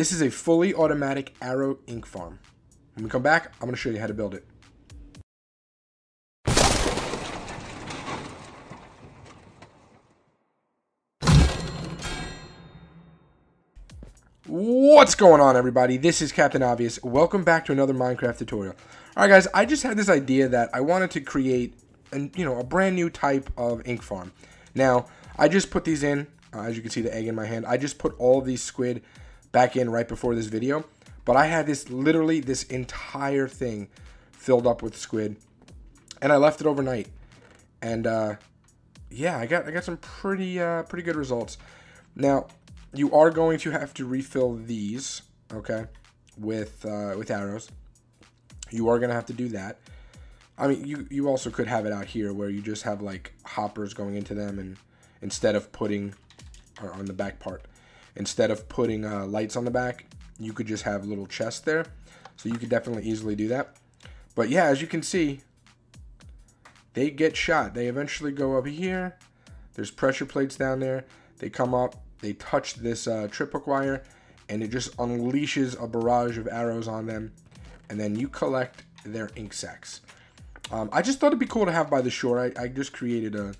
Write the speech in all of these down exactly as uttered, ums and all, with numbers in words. This is a fully automatic arrow ink farm. When we come back, I'm going to show you how to build it. What's going on, everybody? This is Captain Obvious. Welcome back to another Minecraft tutorial. All right, guys, I just had this idea that I wanted to create an, you know, a brand new type of ink farm. Now, I just put these in. Uh, as you can see, the egg in my hand. I just put all these squid back in right before this video. But I had this, literally, this entire thing filled up with squid. And I left it overnight. And, uh, yeah, I got I got some pretty, uh, pretty good results. Now, you are going to have to refill these, okay, with, uh, with arrows. You are going to have to do that. I mean, you, you also could have it out here where you just have, like, hoppers going into them, and instead of putting, or on the back part, instead of putting uh, lights on the back, you could just have little chests there. So you could definitely easily do that. But yeah, as you can see, they get shot. They eventually go up here. There's pressure plates down there. They come up, they touch this uh, trip hook wire, and it just unleashes a barrage of arrows on them. And then you collect their ink sacs. Um, I just thought it'd be cool to have by the shore. I, I just created a,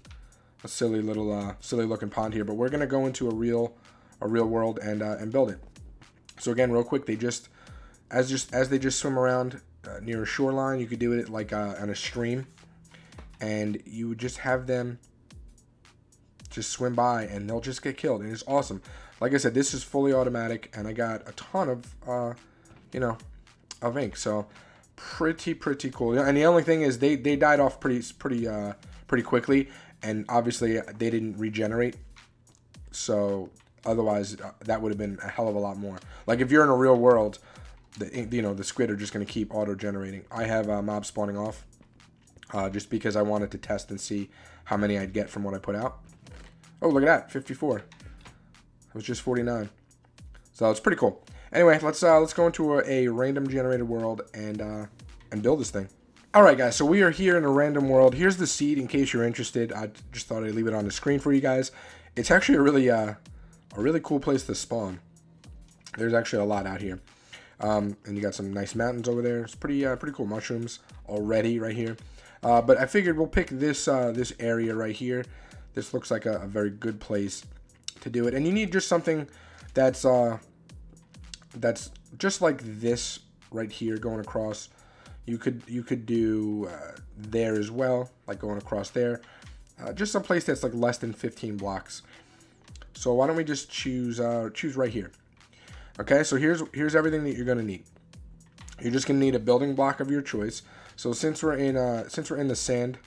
a silly little, uh, silly looking pond here, but we're gonna go into a real, a real world and uh, and build it. So again, real quick, they just, as just as they just swim around uh, near a shoreline, you could do it like uh, on a stream, and you would just have them just swim by, and they'll just get killed, and it's awesome. Like I said, this is fully automatic, and I got a ton of, uh, you know, of ink. So pretty, pretty cool. And the only thing is they they died off pretty, pretty, uh, pretty quickly, and obviously they didn't regenerate. So otherwise, that would have been a hell of a lot more. Like, if you're in a real world, the, you know, the squid are just going to keep auto-generating. I have a mob spawning off uh, just because I wanted to test and see how many I'd get from what I put out. Oh, look at that, fifty-four. It was just forty-nine. So it's pretty cool. Anyway, let's uh, let's go into a, a random generated world and uh, and build this thing. All right, guys, so we are here in a random world. Here's the seed in case you're interested. I just thought I'd leave it on the screen for you guys. It's actually a really... Uh, A really cool place to spawn. There's actually a lot out here, um, and you got some nice mountains over there. It's pretty, uh, pretty cool. Mushrooms already right here, uh, but I figured we'll pick this, uh, this area right here. This looks like a, a very good place to do it, and you need just something that's, uh, that's just like this right here going across. You could, you could do uh, there as well, like going across there. Uh, just some place that's like less than fifteen blocks. So why don't we just choose uh, choose right here. Okay, so here's here's everything that you're gonna need. You're just gonna need a building block of your choice. So since we're in uh, since we're in the sand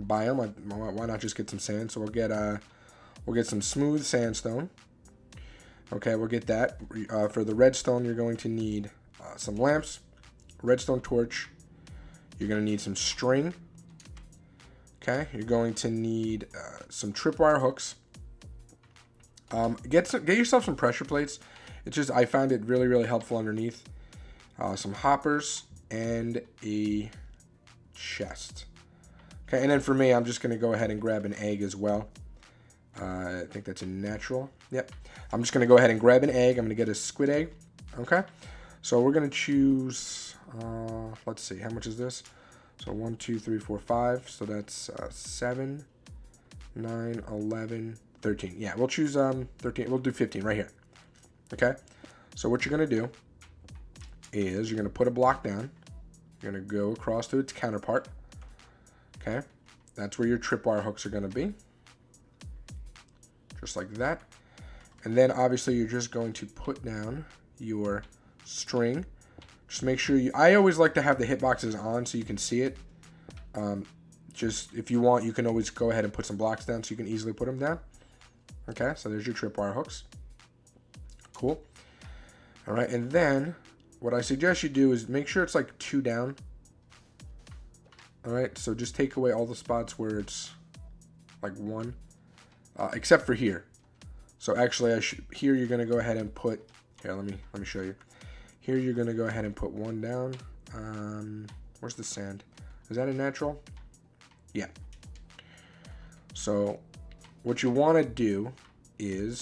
biome, I, why not just get some sand? So we'll get uh, we'll get some smooth sandstone. Okay, we'll get that. Uh, for the redstone, you're going to need uh, some lamps, redstone torch. You're gonna need some string. Okay, you're going to need uh, some tripwire hooks. Um, get some, get yourself some pressure plates. It's just, I found it really, really helpful underneath. Uh, some hoppers and a chest. Okay, and then for me, I'm just going to go ahead and grab an egg as well. Uh, I think that's a natural. Yep. I'm just going to go ahead and grab an egg. I'm going to get a squid egg. Okay. So we're going to choose, uh, let's see, how much is this? So one, two, three, four, five. So that's uh, seven, nine, eleven. thirteen. Yeah, we'll choose um, thirteen. We'll do fifteen right here. Okay? So what you're going to do is you're going to put a block down. You're going to go across to its counterpart. Okay? That's where your tripwire hooks are going to be. Just like that. And then, obviously, you're just going to put down your string. Just make sure you... I always like to have the hitboxes on so you can see it. Um, just, if you want, you can always go ahead and put some blocks down so you can easily put them down. Okay, so there's your tripwire hooks. Cool. All right, and then what I suggest you do is make sure it's like two down. All right, so just take away all the spots where it's like one, uh, except for here. So actually, I should, here you're gonna go ahead and put. Here, let me let me show you. Here you're gonna go ahead and put one down. Um, where's the sand? Is that a natural? Yeah. So. What you want to do is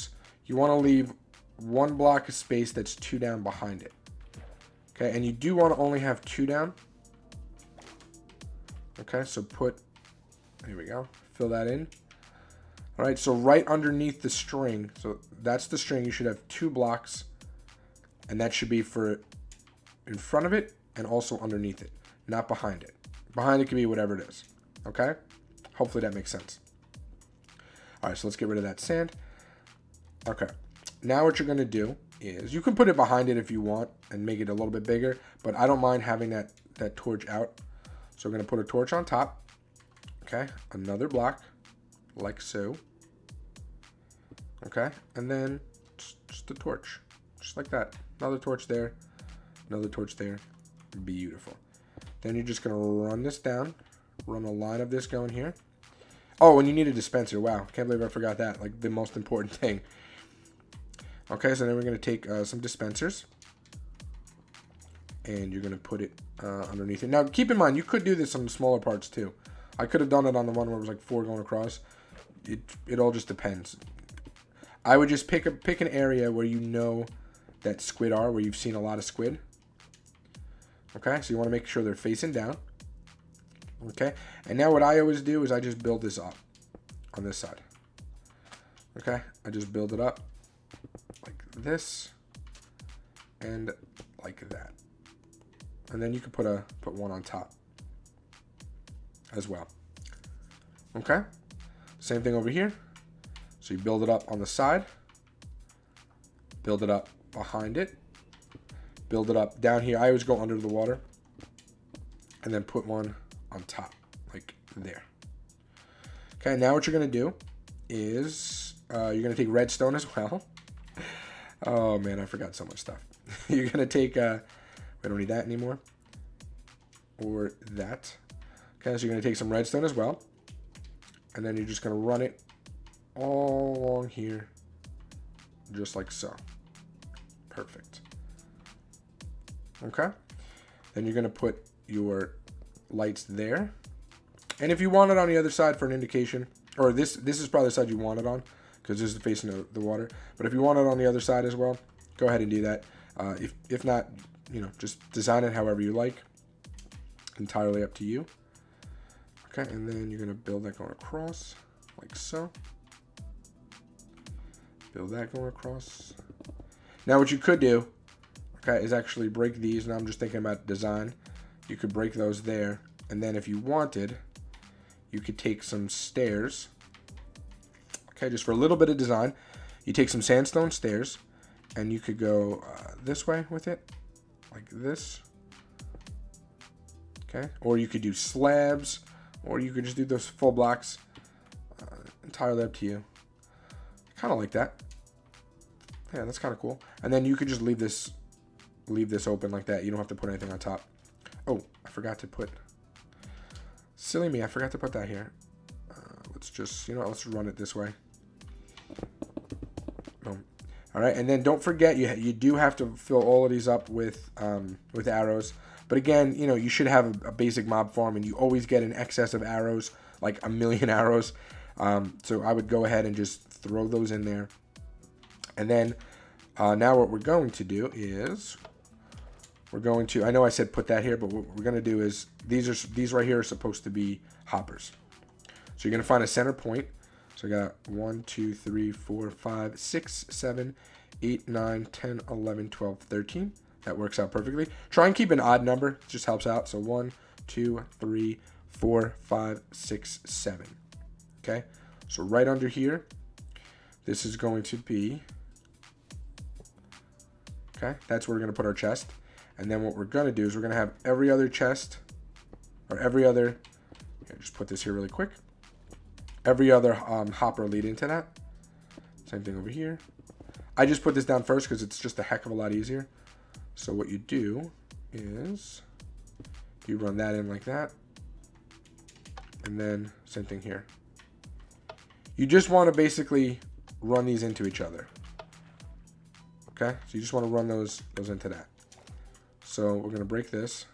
you want to leave one block of space that's two down behind it. Okay, and you do want to only have two down. Okay, so put, here we go, fill that in. All right, so right underneath the string, so that's the string, you should have two blocks, and that should be for in front of it and also underneath it, not behind it. Behind it can be whatever it is, okay? Hopefully that makes sense. All right, so let's get rid of that sand. Okay, now what you're gonna do is, you can put it behind it if you want and make it a little bit bigger, but I don't mind having that, that torch out. So I'm gonna put a torch on top, okay? Another block, like so. Okay, and then just, just a torch, just like that. Another torch there, another torch there, beautiful. Then you're just gonna run this down, run a line of this going here. Oh, and you need a dispenser, wow, can't believe I forgot that, like the most important thing. Okay, so then we're gonna take uh, some dispensers, and you're gonna put it uh, underneath it. Now, keep in mind, you could do this on the smaller parts too. I could have done it on the one where it was like four going across. It, it all just depends. I would just pick a, pick an area where you know that squid are, where you've seen a lot of squid. Okay, so you want to make sure they're facing down. Okay, and now what I always do is I just build this up on this side. Okay, I just build it up like this and like that. And then you can put a put one on top as well. Okay, same thing over here. So you build it up on the side, build it up behind it, build it up down here. I always go under the water and then put one on top like there. Okay, now what you're gonna do is uh, you're gonna take redstone as well. Oh man, I forgot so much stuff. You're gonna take uh, we don't need that anymore, or that. Okay, so you're gonna take some redstone as well, and then you're just gonna run it all along here, just like so. Perfect. Okay, then you're gonna put your lights there, and if you want it on the other side for an indication, or this this is probably the side you want it on, because this is facing the, the water. But if you want it on the other side as well, go ahead and do that. Uh, if if not, you know, just design it however you like. Entirely up to you. Okay, and then you're gonna build that going across, like so. Build that going across. Now what you could do, okay, is actually break these. Now I'm just thinking about design. You could break those there, and then if you wanted, you could take some stairs. Okay, just for a little bit of design, you take some sandstone stairs, and you could go uh, this way with it, like this. Okay, or you could do slabs, or you could just do those full blocks. Uh, entirely up to you. Kind of like that. Yeah, that's kind of cool. And then you could just leave this, leave this open like that. You don't have to put anything on top. Oh, I forgot to put, silly me, I forgot to put that here. Uh, let's just, you know, let's run it this way. Boom. All right, and then don't forget, you you do have to fill all of these up with um, with arrows. But again, you know, you should have a, a basic mob farm, and you always get an excess of arrows, like a million arrows. Um, so I would go ahead and just throw those in there. And then uh, now what we're going to do is, we're going to, I know I said put that here, but what we're going to do is, these are these right here are supposed to be hoppers. So you're going to find a center point. So I got one, two, three, four, five, six, seven, eight, nine, ten, eleven, twelve, thirteen. That works out perfectly. Try and keep an odd number. It just helps out. So one, two, three, four, five, six, seven. Okay. So right under here, this is going to be, okay, that's where we're going to put our chest. And then what we're gonna do is we're gonna have every other chest, or every other, here, just put this here really quick. Every other um, hopper lead into that. Same thing over here. I just put this down first because it's just a heck of a lot easier. So what you do is you run that in like that. And then same thing here. You just wanna basically run these into each other. Okay, so you just wanna run those, those into that. So we're gonna break this,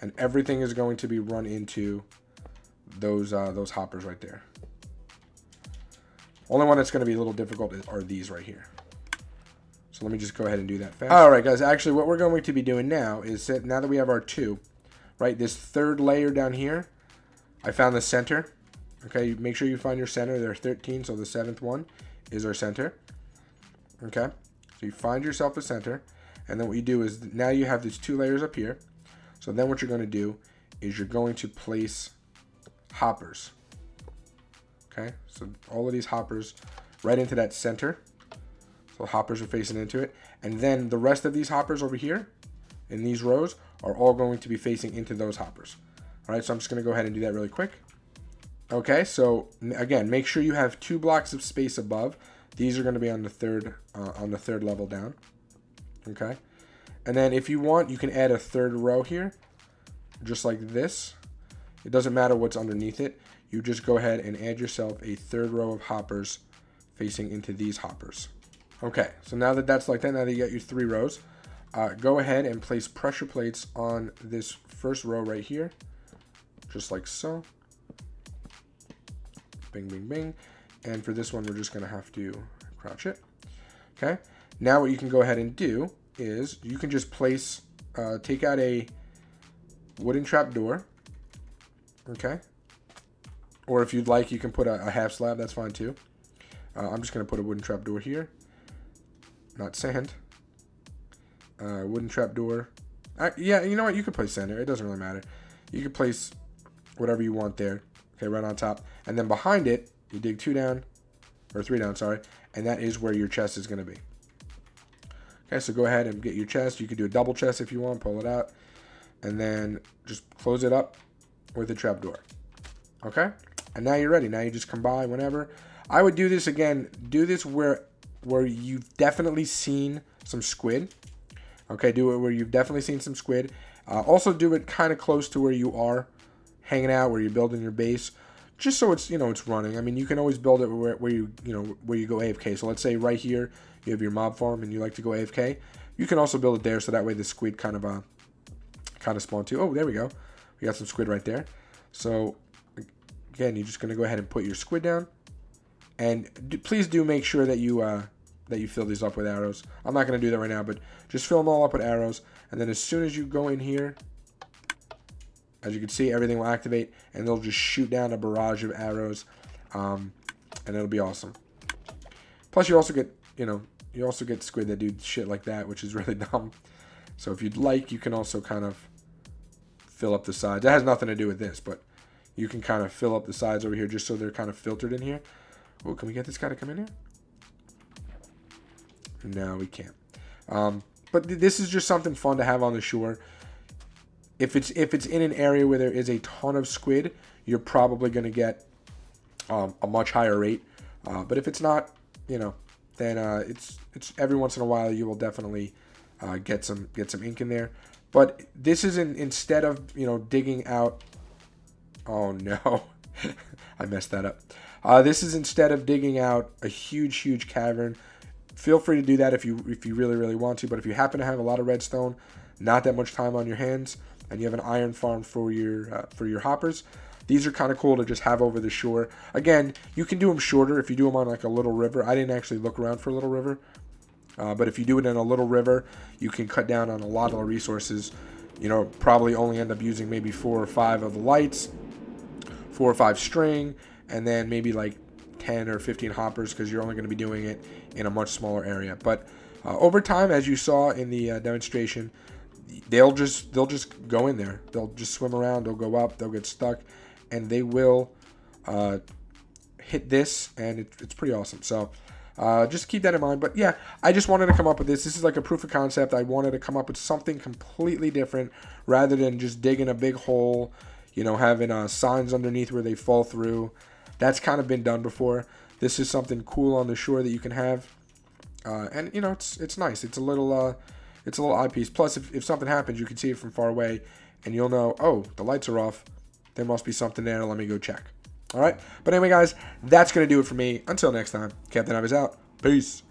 and everything is going to be run into those uh, those hoppers right there. Only one that's gonna be a little difficult are these right here. So let me just go ahead and do that fast. All right, guys. Actually, what we're going to be doing now is that now that we have our two, right, this third layer down here, I found the center. Okay, make sure you find your center. There are thirteen, so the seventh one is our center. Okay, so you find yourself a center. And then what you do is now you have these two layers up here. So then what you're going to do is you're going to place hoppers. Okay, so all of these hoppers right into that center. So hoppers are facing into it. And then the rest of these hoppers over here in these rows are all going to be facing into those hoppers. All right, so I'm just going to go ahead and do that really quick. Okay, so again, make sure you have two blocks of space above. These are going to be on the third uh, on the third level down. Okay, and then if you want, you can add a third row here, just like this. It doesn't matter what's underneath it. You just go ahead and add yourself a third row of hoppers facing into these hoppers. Okay, so now that that's like that, now that you got your three rows, uh, go ahead and place pressure plates on this first row right here, just like so. Bing, bing, bing. And for this one, we're just going to have to crouch it. Okay. Now what you can go ahead and do is you can just place, uh, take out a wooden trap door. Okay. Or if you'd like, you can put a, a half slab. That's fine too. Uh, I'm just going to put a wooden trap door here. Not sand. Uh, wooden trap door. Uh, yeah, you know what? You can place sand there. It doesn't really matter. You can place whatever you want there. Okay, right on top. And then behind it, you dig two down, or three down, sorry. And that is where your chest is going to be. Okay, so go ahead and get your chest. You could do a double chest if you want, pull it out. And then just close it up with a trapdoor. Okay? And now you're ready. Now you just come by whenever. I would do this again. Do this where where you've definitely seen some squid. Okay, do it where you've definitely seen some squid. Uh, also do it kind of close to where you are hanging out, where you're building your base, just so it's, you know, it's running. I mean, you can always build it where, where you, you know, where you go A F K. So let's say right here, you have your mob farm and you like to go A F K. You can also build it there. So that way the squid kind of, uh, kind of spawn too. Oh, there we go. We got some squid right there. So again, you're just going to go ahead and put your squid down, and do, please do make sure that you, uh, that you fill these up with arrows. I'm not going to do that right now, but just fill them all up with arrows. And then as soon as you go in here, as you can see, everything will activate, and they'll just shoot down a barrage of arrows, um, and it'll be awesome. Plus, you also get, you know, you also get squid that do shit like that, which is really dumb. So if you'd like, you can also kind of fill up the sides. That has nothing to do with this, but you can kind of fill up the sides over here just so they're kind of filtered in here. Oh, can we get this guy to come in here? No, we can't. Um, but th this is just something fun to have on the shore. If it's if it's in an area where there is a ton of squid, you're probably going to get um, a much higher rate. Uh, but if it's not, you know, then uh, it's it's every once in a while you will definitely uh, get some get some ink in there. But this is in, instead of, you know, digging out. Oh no, I messed that up. Uh, this is instead of digging out a huge huge cavern. Feel free to do that if you if you really really want to. But if you happen to have a lot of redstone, not that much time on your hands, and you have an iron farm for your uh, for your hoppers, these are kind of cool to just have over the shore. Again, you can do them shorter if you do them on like a little river. I didn't actually look around for a little river, uh, but if you do it in a little river, you can cut down on a lot of resources. You know, probably only end up using maybe four or five of the lights, four or five string, and then maybe like ten or fifteen hoppers, because you're only going to be doing it in a much smaller area. But uh, over time, as you saw in the uh, demonstration, They'll just they'll just go in there. They'll just swim around. They'll go up. They'll get stuck, and they will uh, hit this, and it, it's pretty awesome. So uh, just keep that in mind. But yeah, I just wanted to come up with this. This is like a proof of concept. I wanted to come up with something completely different rather than just digging a big hole. You know, having uh, signs underneath where they fall through. That's kind of been done before. This is something cool on the shore that you can have, uh, and you know, it's it's nice. It's a little. Uh, It's a little eyepiece. Plus, if, if something happens, you can see it from far away, and you'll know, oh, the lights are off. There must be something there. Let me go check. All right? But anyway, guys, that's going to do it for me. Until next time, Captain Obvious out. Peace.